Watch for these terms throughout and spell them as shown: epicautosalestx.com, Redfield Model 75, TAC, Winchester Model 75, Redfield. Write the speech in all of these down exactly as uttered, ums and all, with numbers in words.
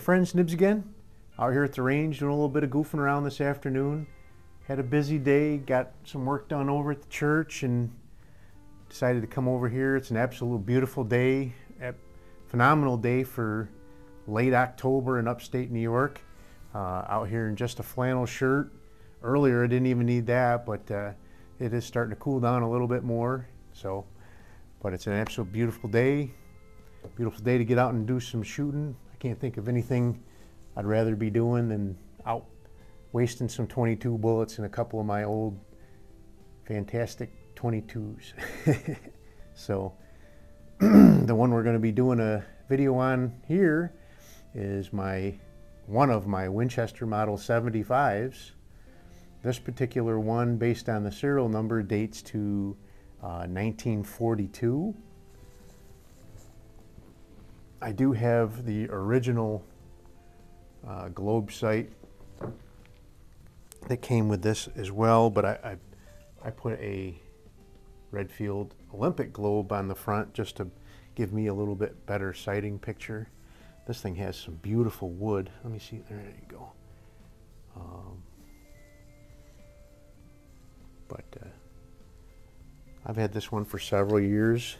friends, Nibs again, out here at the range doing a little bit of goofing around this afternoon. Had a busy day, got some work done over at the church and decided to come over here. It's an absolute beautiful day, a phenomenal day for late October in upstate New York. Uh, out here in just a flannel shirt. Earlier I didn't even need that, but uh, it is starting to cool down a little bit more. So, but it's an absolute beautiful day. Beautiful day to get out and do some shooting. I can't think of anything I'd rather be doing than out wasting some twenty-two bullets and a couple of my old fantastic twenty-twos. So the one we're going to be doing a video on here is my one of my Winchester Model seventy-fives. This particular one, based on the serial number, dates to uh, nineteen forty-two. I do have the original uh, globe sight that came with this as well, but I, I, I put a Redfield Olympic globe on the front just to give me a little bit better sighting picture. This thing has some beautiful wood. Let me see, there you go. Um, but uh, I've had this one for several years.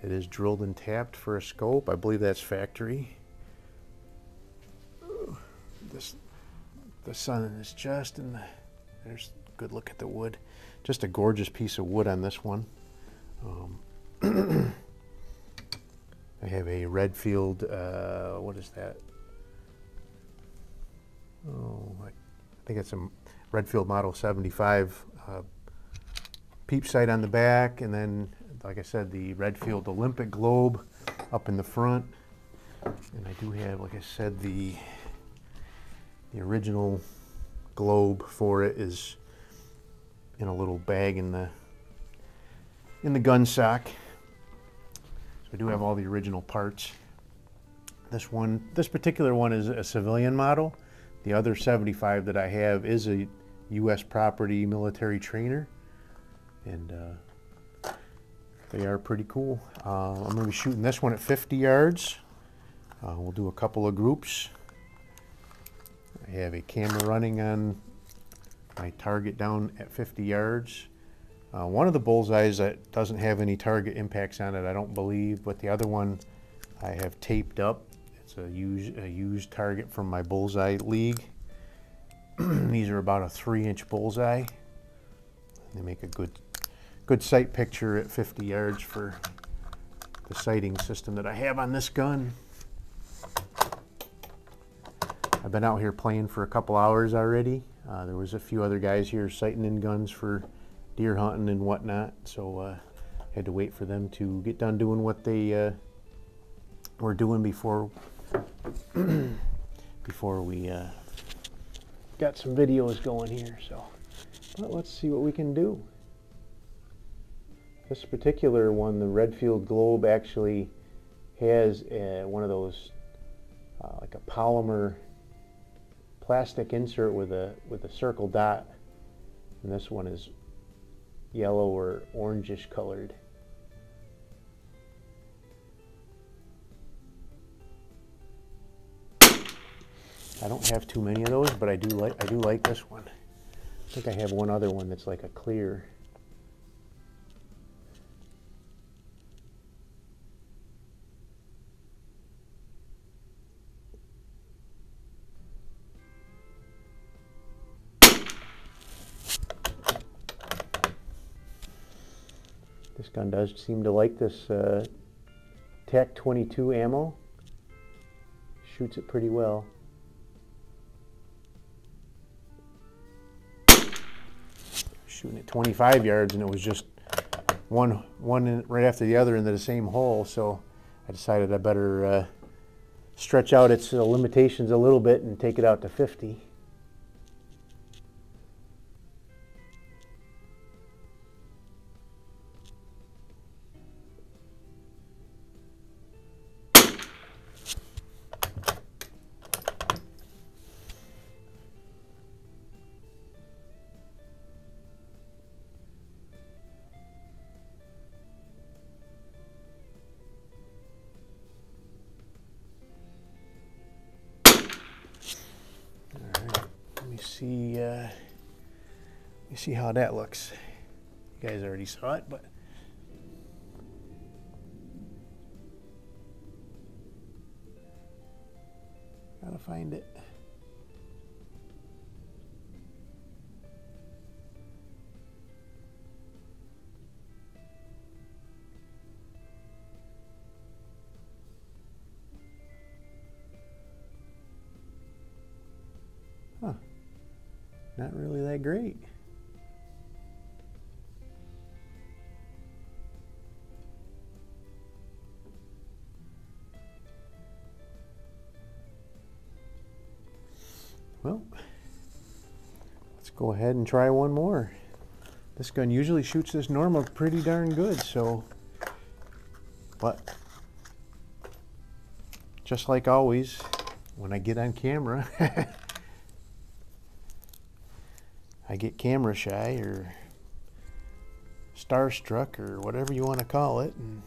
It is drilled and tapped for a scope. I believe that's factory. This, the sun is just in the, there's a good look at the wood. Just a gorgeous piece of wood on this one. Um, I have a Redfield, uh, what is that? Oh, I think it's a Redfield Model seventy-five uh, peep sight on the back, and then, like I said, the Redfield Olympic globe up in the front. And I do have, like I said, the, the original globe for it is in a little bag in the, in the gun sock. I do have all the original parts. This one, this particular one is a civilian model. The other seventy-five that I have is a U S property military trainer. And uh, they are pretty cool. Uh, I'm gonna be shooting this one at fifty yards. Uh, we'll do a couple of groups. I have a camera running on my target down at fifty yards. Uh, one of the bullseyes that doesn't have any target impacts on it, I don't believe, but the other one I have taped up. It's a used, a used target from my bullseye league. These are about a three inch bullseye. They make a good, good sight picture at fifty yards for the sighting system that I have on this gun. I've been out here playing for a couple hours already. Uh, there was a few other guys here sighting in guns for deer hunting and whatnot, so uh, had to wait for them to get done doing what they uh, were doing before before we uh, got some videos going here. So well, let's see what we can do. This particular one, the Redfield globe, actually has uh, one of those uh, like a polymer plastic insert with a with a circle dot, and this one is yellow or orangish colored. I don't have too many of those, but I do like I do like this one. I think I have one other one that's like a clear. This gun does seem to like this uh, TAC twenty-two ammo. Shoots it pretty well. Shooting at twenty-five yards, and it was just one one in, right after the other into the same hole. So I decided I better uh, stretch out its uh, limitations a little bit and take it out to fifty. see how that looks. You guys already saw it, but gotta find it. Huh. Not really that great. Well, let's go ahead and try one more. This gun usually shoots this normal pretty darn good, so, but just like always, when I get on camera, I get camera shy or starstruck or whatever you want to call it. And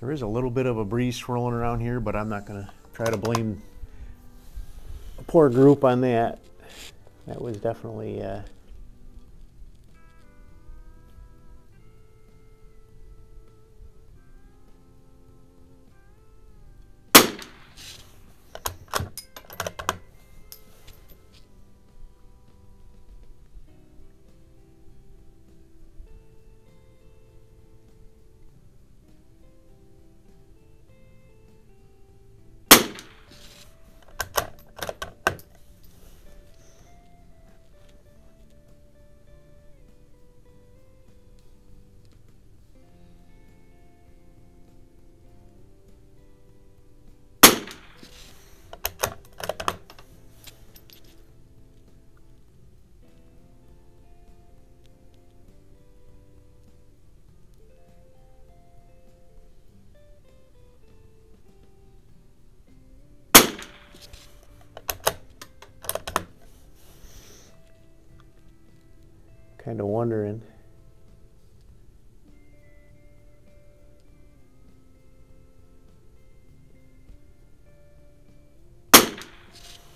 there is a little bit of a breeze swirling around here, but I'm not going to try to blame a poor group on that. That was definitely uh, kind of wondering.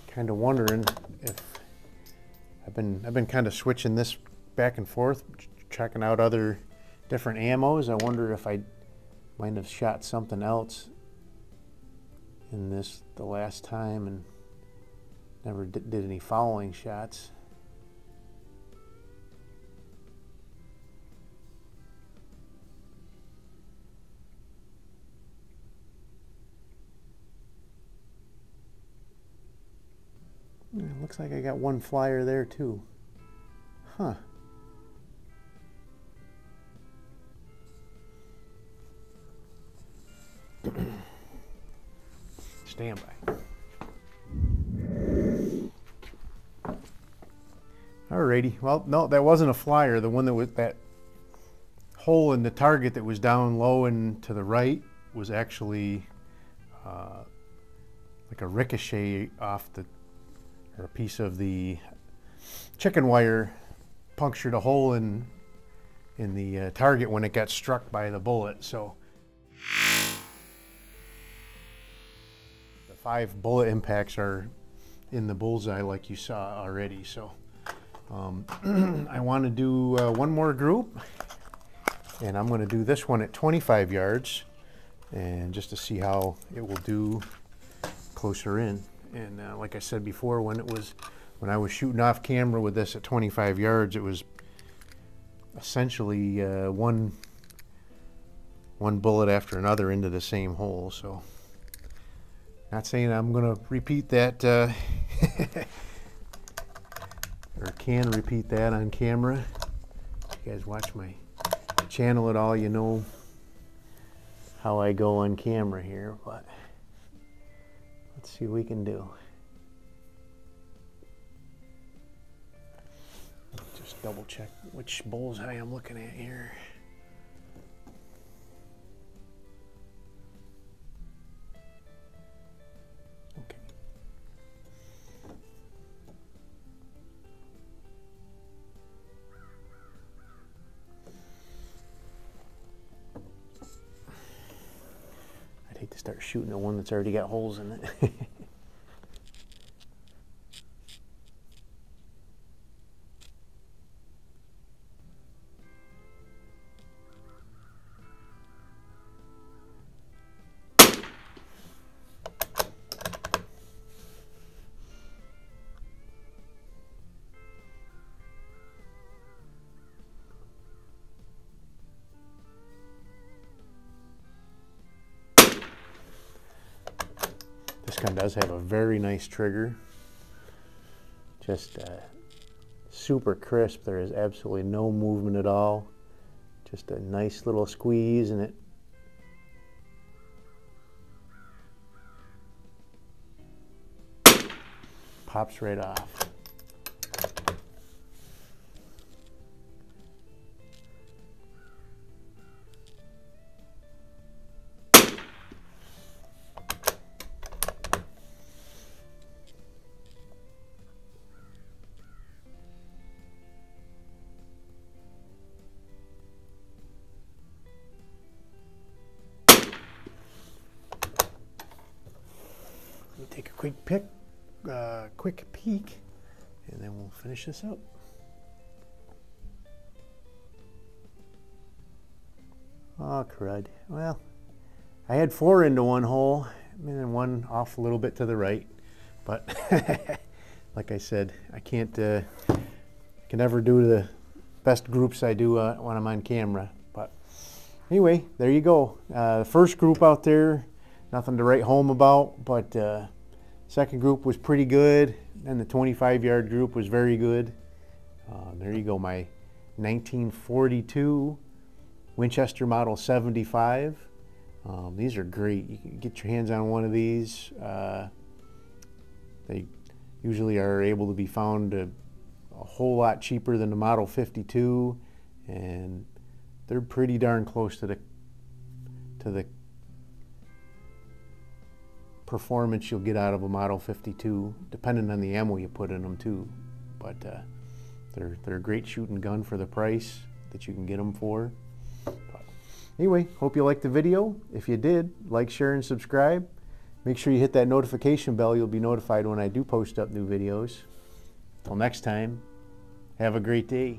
Kind of wondering if I've been I've been kind of switching this back and forth, checking out other different ammos. I wonder if I might have shot something else in this the last time and never did, did any following shots. Looks like I got one flyer there too. Huh. Stand by. Alrighty. Well, no, that wasn't a flyer. The one that was that hole in the target that was down low and to the right was actually uh, like a ricochet off the, or a piece of the chicken wire punctured a hole in in the uh, target when it got struck by the bullet. So the five bullet impacts are in the bullseye like you saw already. So um, I want to do uh, one more group, and I'm going to do this one at twenty-five yards, and just to see how it will do closer in. And uh, like I said before, when it was, when I was shooting off camera with this at twenty-five yards, it was essentially uh, one one bullet after another into the same hole. So, not saying I'm going to repeat that uh, or can repeat that on camera. If you guys watch my channel at all, you know how I go on camera here, but. Let's see what we can do. Just double check which bullseye I'm looking at here. Okay. hate to start shooting at one that's already got holes in it. This gun does have a very nice trigger, just uh, super crisp. There is absolutely no movement at all, just a nice little squeeze and it pops right off. Take a quick pick, uh, quick peek, and then we'll finish this up. Oh crud! Well, I had four into one hole, and then one off a little bit to the right. But like I said, I can't, uh, can never do the best groups I do uh, when I'm on camera. But anyway, there you go. Uh, the first group out there. Nothing to write home about, but uh, second group was pretty good, and the twenty-five yard group was very good. Uh, there you go, my nineteen forty-two Winchester Model seventy-five. Um, these are great. You can get your hands on one of these. Uh, they usually are able to be found a, a whole lot cheaper than the Model fifty-two, and they're pretty darn close to the to the performance you'll get out of a Model fifty-two, depending on the ammo you put in them too. But uh, they're, they're a great shooting gun for the price that you can get them for. But anyway, hope you liked the video. If you did, like, share, and subscribe. Make sure you hit that notification bell. You'll be notified when I do post up new videos. Till next time, have a great day.